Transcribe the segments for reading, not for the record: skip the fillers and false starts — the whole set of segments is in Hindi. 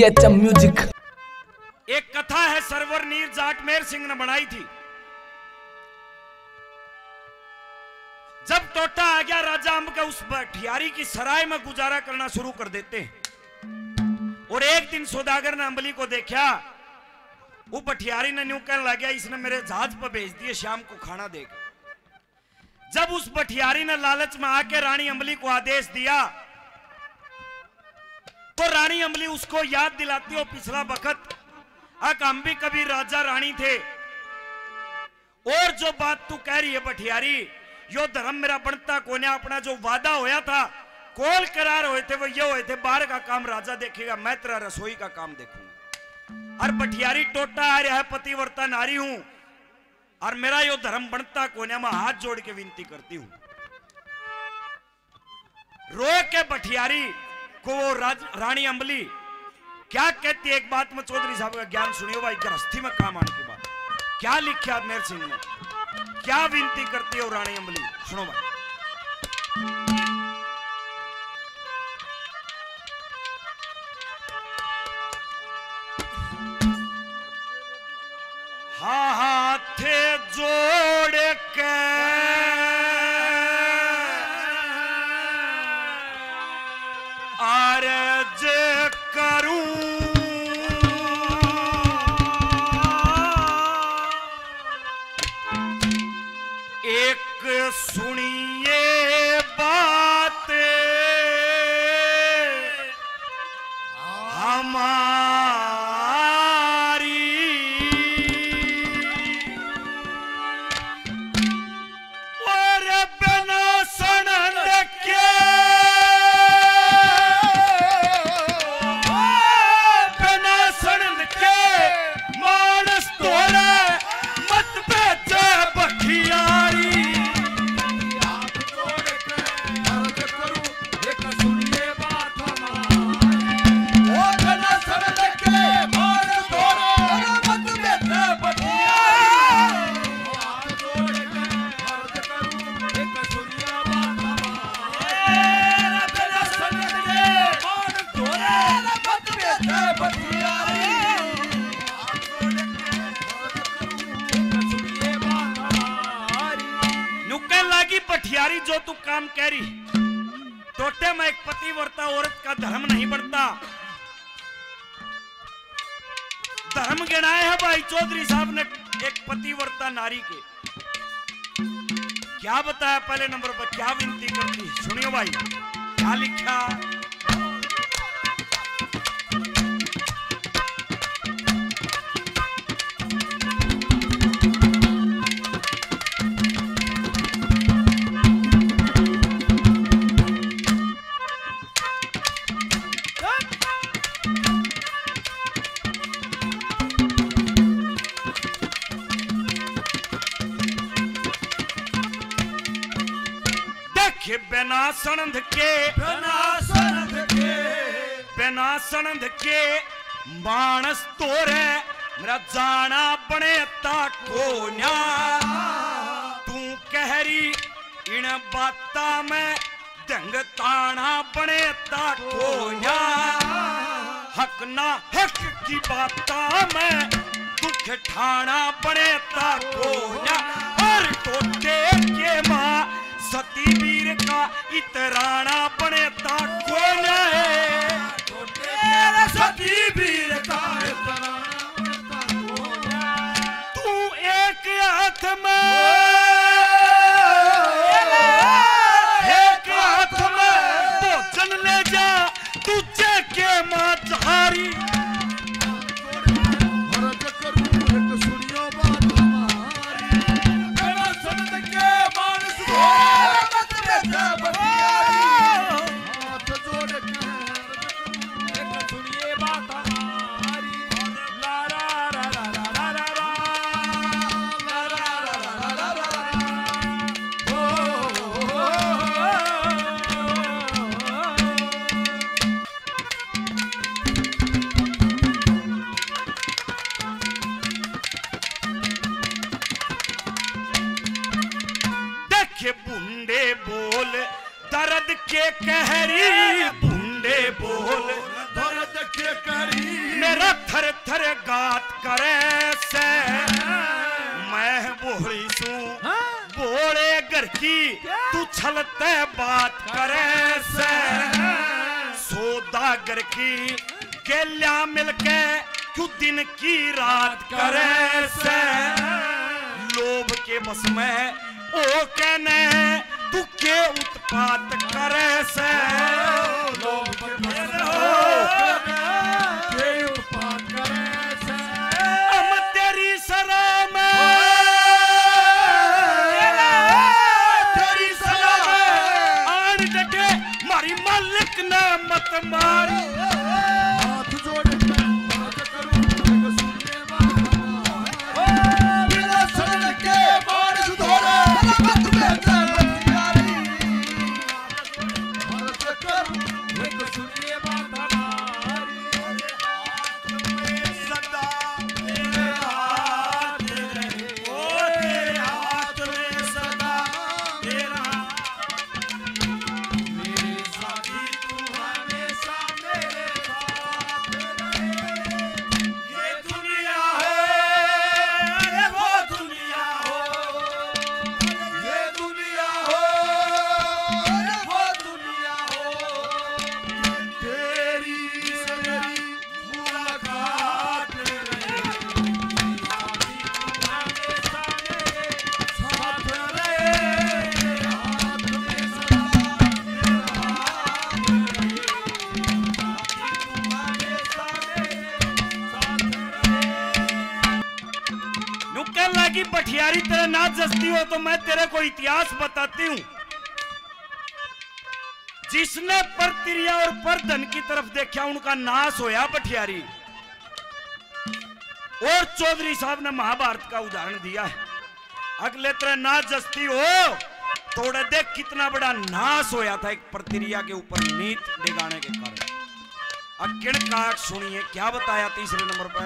BHM music. एक कथा है सरवर नीर जाटमेर सिंह ने बनाई थी। जब टोटा आ गया राजा अम्ब का उस भठियारी की सराय में गुजारा करना शुरू कर देते हैं। और एक दिन सौदागर ने अम्बली को देखा, वो भठियारी ने न्यू कहने लग गया इसने मेरे जहाज पर भेज दिए शाम को खाना देगा। जब उस भठियारी ने लालच में आके रानी अम्बली को आदेश दिया तो रानी अम्बली उसको याद दिलाती हो पिछला वक्त हम भी कभी राजा रानी थे और जो बात तू कह रही है भठियारी यो धर्म मेरा बनता कोने, अपना जो वादा होया था कौल करार हुए थे वो ये हुए थे बाहर का काम राजा देखेगा, मैं तेरा रसोई का काम देखूंगा। और भठियारी टोटा आ रहा है पतिव्रता नारी हूं और मेरा यो धर्म बनता कोने, मैं हाथ जोड़ के विनती करती हूं। रो के भठियारी को वो रानी अम्बली क्या कहती है, एक बात में चौधरी साहब का ज्ञान सुनियो भाई, गृहस्थी में काम आने की बात क्या लिखा मेर सिंह ने, क्या विनती करती है रानी अम्बली सुनो भाई। हाथ जोड़ के अर्ज करूं एक सुनिए बात हमारी। और बिना सुनन के मानस तोरे मत बेचे बखियारी। भठियारी जो तू काम कह रही टोटे में एक पतिव्रता औरत का धर्म नहीं बढ़ता, धर्म गिनाए है भाई चौधरी साहब ने एक पतिव्रता नारी के। क्या बताया पहले नंबर पर, क्या विनती करती सुनियो भाई क्या लिखा। बिना सनंद के मानस तोरे मेरा जाना बने ताकोन्या। तू कहरी इन बाता में दंग ताना बने ताकोन्या। हक ना हक की बाता में दुख ठाना बने ताकोन्या। और टोटे के माँ सती वीर का इतराना बने ताकोन्या। सती वीर का तू एक हाथ में भोजन ले जा तुझे के माँ झारी। कहरी बुंडे बोल दर्द के करी मेरा थर थर गात करे से मैं बोहरी सू बोले घर की तू छलते बात करे से सौदागर की केल्या मिलके क्यों दिन की रात करे से लोभ के बस में ओ कहने तू के उत्पात करे से लोभ के बस के उत्पात करे से हम तेरी सलाम तेरी सलाम आन जगे मारी मालिक ने मत मारी बठियारी तेरे ना जस्ती हो तो मैं तेरे को इतिहास बताती हूँ। जिसने परतिरिया और परधन की तरफ देखा उनका नाश होया बठियारी। और चौधरी साहब ने महाभारत का उदाहरण दिया है। अगले तेरे ना जस्ती हो थोड़े देख कितना बड़ा नाश होया था एक परतिरिया के ऊपर नीत डिगाने के कारण। अकिन काक सुनिए क्या बताया तीसरे नंबर पर।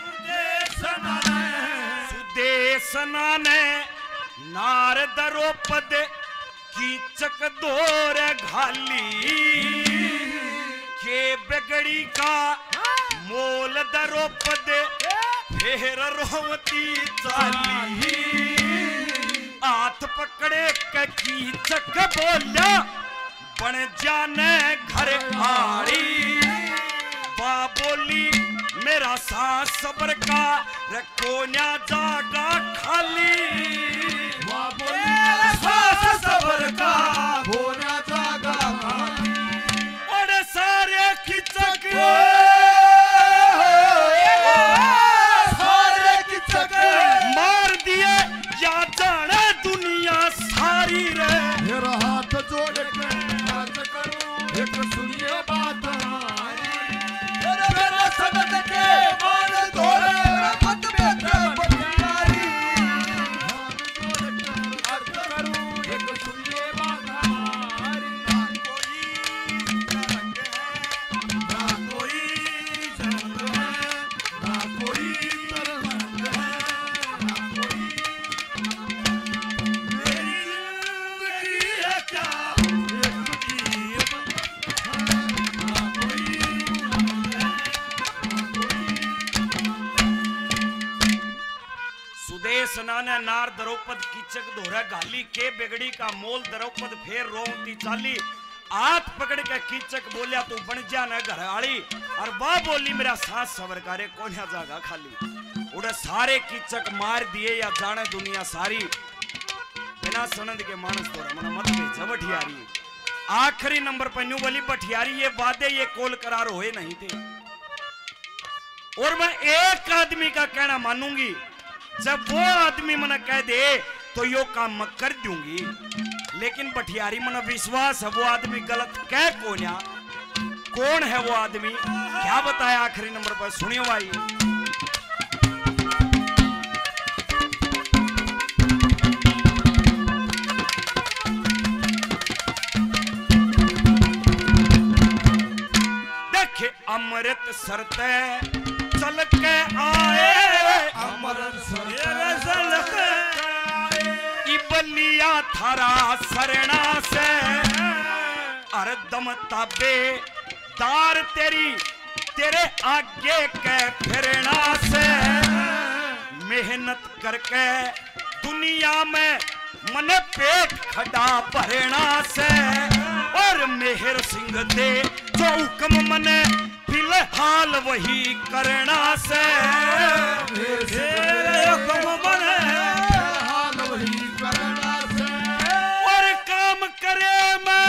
सुदेशना ने नारदरोपद की चकदोर घाली के बगड़ी का मोल दरोपद फेर रोवती चाली हाथ पकड़े की चक बोला बन जाने घर हारी बा बोली मेरा सांस सबर का रखोना जागा खाली मेरा सांस सबर का होना जागा खाली बड़े सारे खिचक सारे खिचक मार दिए या जाने दुनिया सारी रे मेरा हाथ जोड़ के बात करो एक सुनिए बात नार द्रौपद कीचक दोहरा गाली के बिगड़ी का मोल द्रौपद फेर रोवती चाली हाथ पकड़ के कीचक बोलिया तू बन जा न घरवाली और बा बोली मेरा सास सवरकारे कोन्या जागा खाली उड़े सारे कीचक मार दिए या जाने दुनिया सारी बिना सनंद के मानस तो रमन मत भेज बठियारी। आखिरी नंबर पर न्यू बोली बठियारी ये वादे ये कोल करार होए नहीं थे और मैं एक आदमी का कहना मानूंगी जब वो आदमी मना कह दे तो यो काम मैं कर दूंगी लेकिन बठियारी मना विश्वास है वो आदमी गलत कह कोन्या कौन है वो आदमी क्या बताया आखिरी नंबर पर सुनियो भाई। सिख अमृतसर ते चल के आए अमृतसर चल के आए बलिया थारा शरणा से अरदम ताबे दार तेरी तेरे आगे के फिरना से मेहनत करके दुनिया में मने पेट खड़ा भरना से और मेहर सिंह दे जो हुक्म मने फिलहाल वही करना से हुक्म मने फिलहाल वही करना से और काम करे मैं